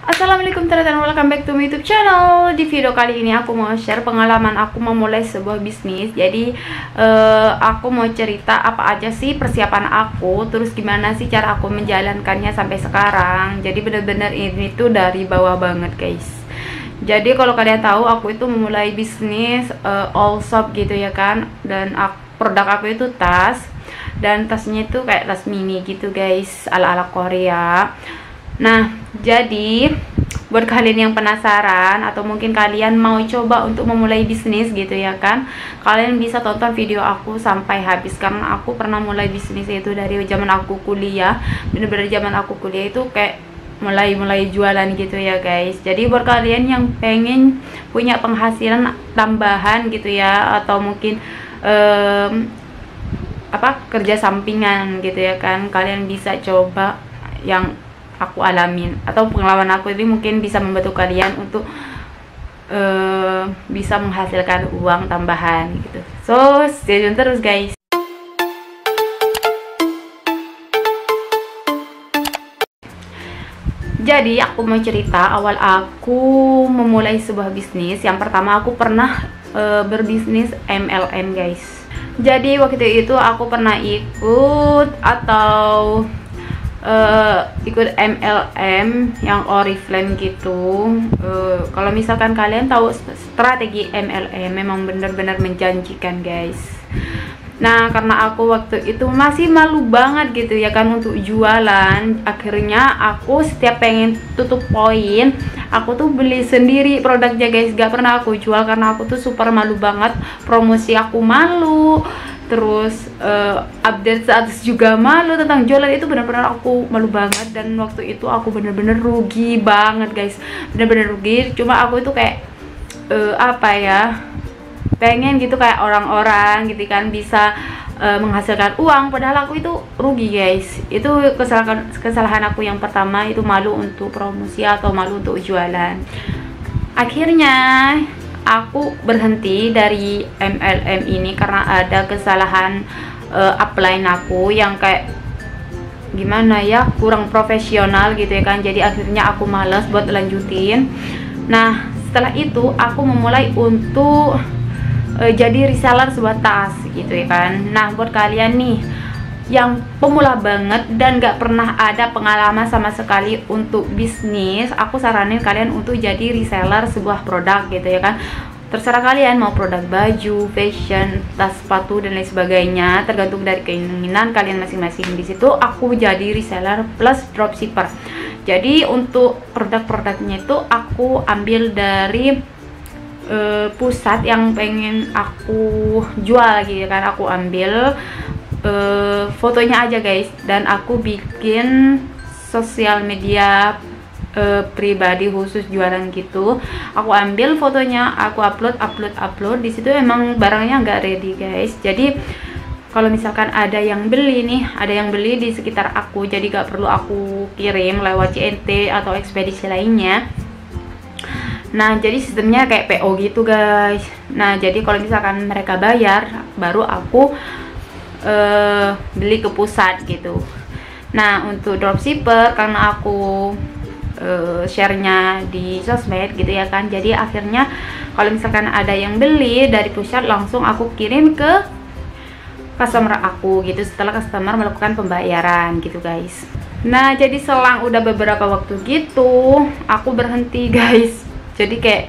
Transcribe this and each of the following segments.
Assalamualaikum teman-teman, welcome back to my YouTube channel. Di video kali ini aku mau share pengalaman aku memulai sebuah bisnis. Jadi aku mau cerita apa aja sih persiapan aku, terus gimana sih cara aku menjalankannya sampai sekarang. Jadi bener-bener ini tuh dari bawah banget guys. Jadi kalau kalian tahu, aku itu memulai bisnis all shop gitu ya kan. Dan produk aku itu tas. Dan tasnya itu kayak tas mini gitu guys, ala-ala Korea. Nah, jadi buat kalian yang penasaran atau mungkin kalian mau coba untuk memulai bisnis gitu ya kan, kalian bisa tonton video aku sampai habis karena aku pernah mulai bisnis itu dari zaman aku kuliah. Bener-bener zaman aku kuliah itu kayak mulai jualan gitu ya guys. Jadi buat kalian yang pengen punya penghasilan tambahan gitu ya, atau mungkin kerja sampingan gitu ya kan, kalian bisa coba yang aku alamin atau pengalaman aku ini mungkin bisa membantu kalian untuk bisa menghasilkan uang tambahan gitu. So, stay tune terus guys. Jadi aku mau cerita awal aku memulai sebuah bisnis. Yang pertama aku pernah berbisnis MLM guys. Jadi waktu itu aku pernah ikut MLM yang Oriflame gitu. Kalau misalkan kalian tahu strategi MLM, memang benar-benar menjanjikan guys. Nah, karena aku waktu itu masih malu banget gitu ya kan untuk jualan, akhirnya aku setiap pengen tutup poin, aku tuh beli sendiri produknya guys. Gak pernah aku jual karena aku tuh super malu banget. Promosi aku malu, terus update status juga malu tentang jualan. Itu benar-benar aku malu banget, dan waktu itu aku benar-benar rugi banget guys, benar-benar rugi. Cuma aku itu kayak pengen gitu kayak orang-orang gitu kan bisa menghasilkan uang, padahal aku itu rugi guys. Itu kesalahan aku yang pertama, itu malu untuk promosi atau malu untuk jualan. Akhirnya aku berhenti dari MLM ini karena ada kesalahan upline aku yang kayak gimana ya, kurang profesional gitu ya kan. Jadi akhirnya aku males buat lanjutin. Nah, setelah itu aku memulai untuk jadi reseller sebuah tas gitu ya kan. Nah, buat kalian nih yang pemula banget dan gak pernah ada pengalaman sama sekali untuk bisnis, aku saranin kalian untuk jadi reseller sebuah produk gitu ya kan. Terserah kalian mau produk baju, fashion, tas, sepatu dan lain sebagainya, tergantung dari keinginan kalian masing-masing. Di situ aku jadi reseller plus dropshipper. Jadi untuk produk-produknya itu aku ambil dari pusat yang pengen aku jual gitu kan. Aku ambil fotonya aja guys, dan aku bikin sosial media pribadi khusus jualan gitu. Aku ambil fotonya, aku upload. Di situ emang barangnya nggak ready guys. Jadi kalau misalkan ada yang beli di sekitar aku, jadi nggak perlu aku kirim lewat JNT atau ekspedisi lainnya. Nah, jadi sistemnya kayak PO gitu guys. Nah, jadi kalau misalkan mereka bayar, baru aku beli ke pusat gitu. Nah, untuk dropshipper karena aku share-nya di sosmed gitu ya kan. Jadi akhirnya kalau misalkan ada yang beli dari pusat, langsung aku kirim ke customer aku gitu setelah customer melakukan pembayaran gitu guys. Nah, jadi selang udah beberapa waktu gitu aku berhenti guys. Jadi kayak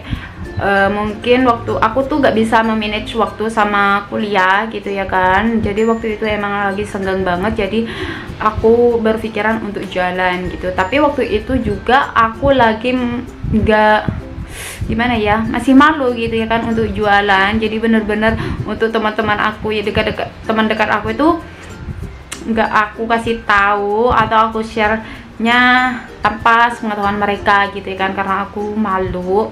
mungkin waktu aku tuh gak bisa memanage waktu sama kuliah gitu ya kan. Jadi waktu itu emang lagi senggang banget, jadi aku berpikiran untuk jualan gitu. Tapi waktu itu juga aku lagi gak gimana ya, masih malu gitu ya kan untuk jualan. Jadi bener-bener untuk teman-teman aku ya, teman dekat aku itu gak aku kasih tahu atau aku share-nya tanpa sepengetahuan mereka gitu kan, karena aku malu.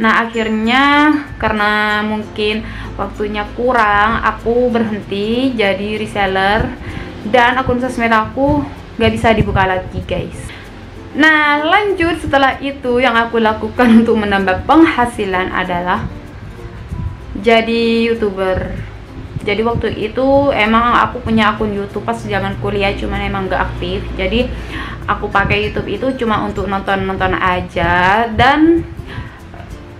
Nah, akhirnya karena mungkin waktunya kurang, aku berhenti jadi reseller dan akun sosmed aku gak bisa dibuka lagi guys. Nah, lanjut setelah itu yang aku lakukan untuk menambah penghasilan adalah jadi YouTuber. Jadi waktu itu emang aku punya akun YouTube pas zaman kuliah, cuman emang gak aktif. Jadi aku pakai YouTube itu cuma untuk nonton-nonton aja. Dan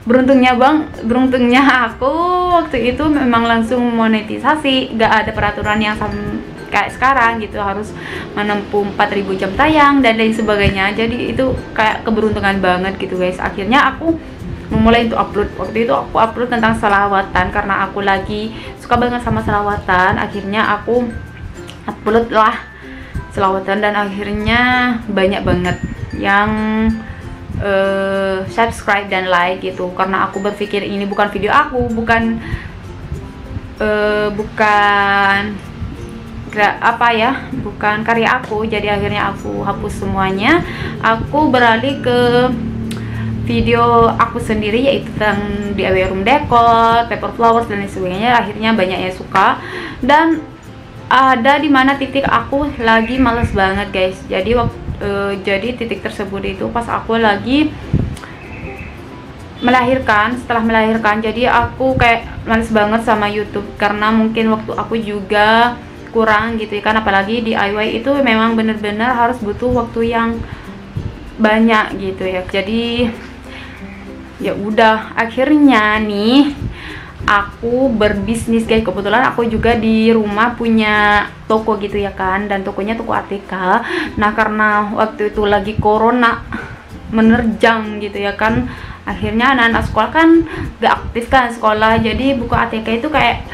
beruntungnya aku waktu itu memang langsung monetisasi, nggak ada peraturan yang kayak sekarang gitu harus menempuh 4000 jam tayang dan lain sebagainya. Jadi itu kayak keberuntungan banget gitu guys. Akhirnya aku memulai untuk upload. Waktu itu aku upload tentang selawatan karena aku lagi suka banget sama selawatan. Akhirnya aku upload lah selawatan dan akhirnya banyak banget yang subscribe dan like gitu, karena aku berpikir ini bukan video aku, bukan karya aku. Jadi akhirnya aku hapus semuanya, aku beralih ke video aku sendiri, yaitu tentang DIY room decor, paper flowers dan lain sebagainya. Akhirnya banyak yang suka, dan ada dimana titik aku lagi males banget guys. Jadi jadi titik tersebut itu pas aku lagi melahirkan, setelah melahirkan. Jadi aku kayak males banget sama YouTube karena mungkin waktu aku juga kurang gitu kan, apalagi DIY itu memang bener-bener harus butuh waktu yang banyak gitu ya. Jadi ya udah, akhirnya nih aku berbisnis guys. Kebetulan aku juga di rumah punya toko gitu ya kan, dan tokonya toko ATK. Nah karena waktu itu lagi corona menerjang gitu ya kan, akhirnya anak-anak sekolah kan gak aktif kan sekolah, jadi buka ATK itu kayak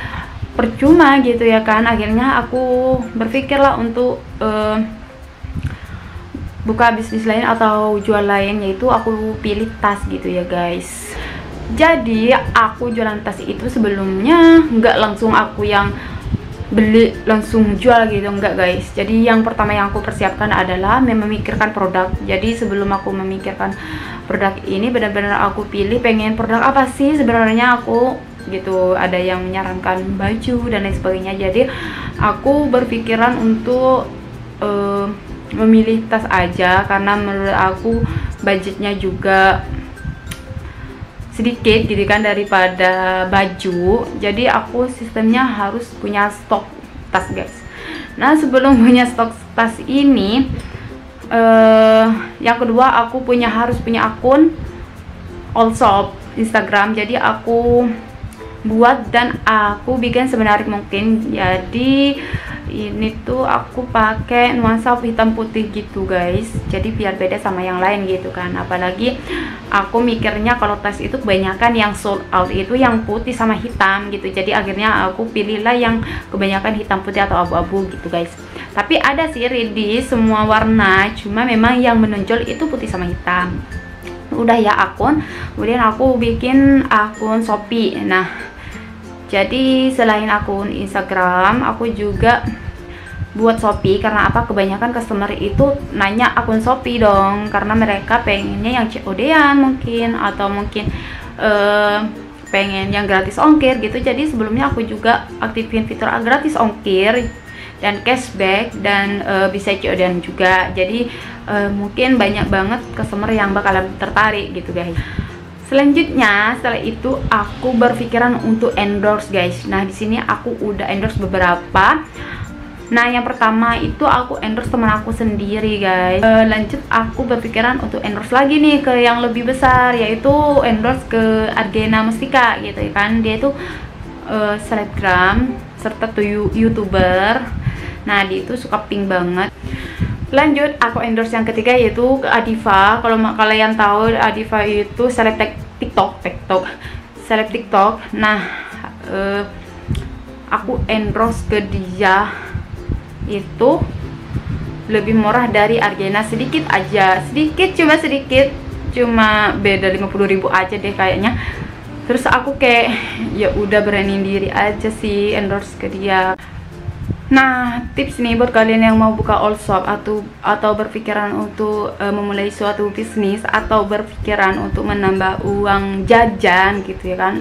percuma gitu ya kan. Akhirnya aku berpikirlah untuk buka bisnis lain atau jual lain, yaitu aku pilih tas gitu ya guys. Jadi aku jualan tas itu sebelumnya nggak langsung aku yang beli langsung jual gitu, enggak guys. Jadi yang pertama yang aku persiapkan adalah memikirkan produk. Jadi sebelum aku memikirkan produk ini, benar-benar aku pilih pengen produk apa sih sebenarnya aku gitu. Ada yang menyarankan baju dan lain sebagainya. Jadi aku berpikiran untuk memilih tas aja, karena menurut aku budgetnya juga sedikit gitu kan daripada baju. Jadi aku sistemnya harus punya stok tas guys. Nah sebelum punya stok tas ini, yang kedua aku harus punya akun all shop Instagram. Jadi aku buat dan aku bikin semenarik mungkin. Jadi ini tuh aku pakai nuansa hitam putih gitu guys, jadi biar beda sama yang lain gitu kan. Apalagi aku mikirnya kalau tas itu kebanyakan yang sold out itu yang putih sama hitam gitu. Jadi akhirnya aku pilihlah yang kebanyakan hitam putih atau abu-abu gitu guys. Tapi ada sih ready semua warna, cuma memang yang menonjol itu putih sama hitam. Udah ya akun, kemudian aku bikin akun Shopee. Nah jadi selain akun Instagram, aku juga buat Shopee. Karena apa? Kebanyakan customer itu nanya akun Shopee dong, karena mereka pengennya yang COD-an mungkin, atau mungkin pengen yang gratis ongkir gitu. Jadi sebelumnya aku juga aktifin fitur gratis ongkir dan cashback dan bisa COD-an juga. Jadi mungkin banyak banget customer yang bakalan tertarik gitu guys. Selanjutnya setelah itu aku berpikiran untuk endorse guys. Nah di sini aku udah endorse beberapa. Nah yang pertama itu aku endorse teman aku sendiri guys. Lanjut aku berpikiran untuk endorse lagi nih ke yang lebih besar, yaitu endorse ke Argena Mestika gitu kan. Dia itu selebgram serta YouTuber. Nah dia itu suka pink banget. Lanjut aku endorse yang ketiga, yaitu ke Adiva. Kalau kalian tahu Adiva itu seleb TikTok, seleb TikTok. Nah aku endorse ke dia itu lebih murah dari Argena sedikit aja, cuma beda 50.000 aja deh kayaknya. Terus aku kayak ya udah beraniin diri aja sih endorse ke dia. Nah tips nih buat kalian yang mau buka all shop atau berpikiran untuk memulai suatu bisnis, atau berpikiran untuk menambah uang jajan gitu ya kan.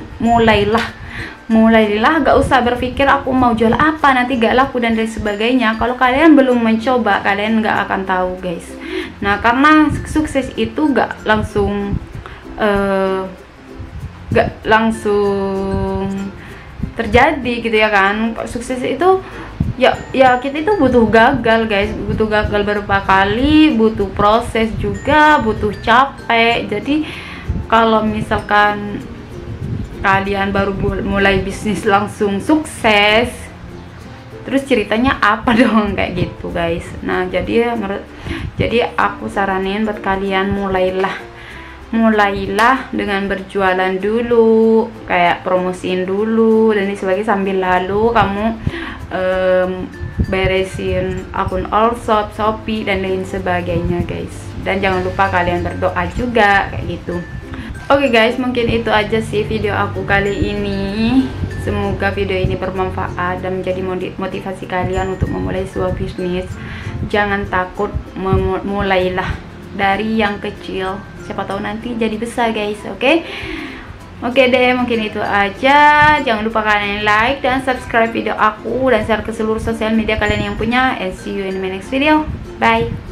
Mulailah, gak usah berpikir aku mau jual apa nanti gak laku dan lain sebagainya. Kalau kalian belum mencoba, kalian gak akan tahu guys. Nah karena sukses itu gak langsung terjadi gitu ya kan. Sukses itu ya kita itu butuh gagal guys, butuh gagal beberapa kali, butuh proses juga, butuh capek. Jadi kalau misalkan kalian baru mulai bisnis langsung sukses, terus ceritanya apa dong, kayak gitu guys. Nah jadi aku saranin buat kalian mulailah dengan berjualan dulu, kayak promosiin dulu dan sebagainya, sambil lalu kamu beresin akun all shop, Shopee dan lain sebagainya guys. Dan jangan lupa kalian berdoa juga kayak gitu. Oke guys, mungkin itu aja sih video aku kali ini. Semoga video ini bermanfaat dan menjadi motivasi kalian untuk memulai sebuah bisnis. Jangan takut, mulailah dari yang kecil, siapa tahu nanti jadi besar guys. Oke deh, mungkin itu aja. Jangan lupa kalian like dan subscribe video aku dan share ke seluruh sosial media kalian yang punya. And see you in my next video. Bye.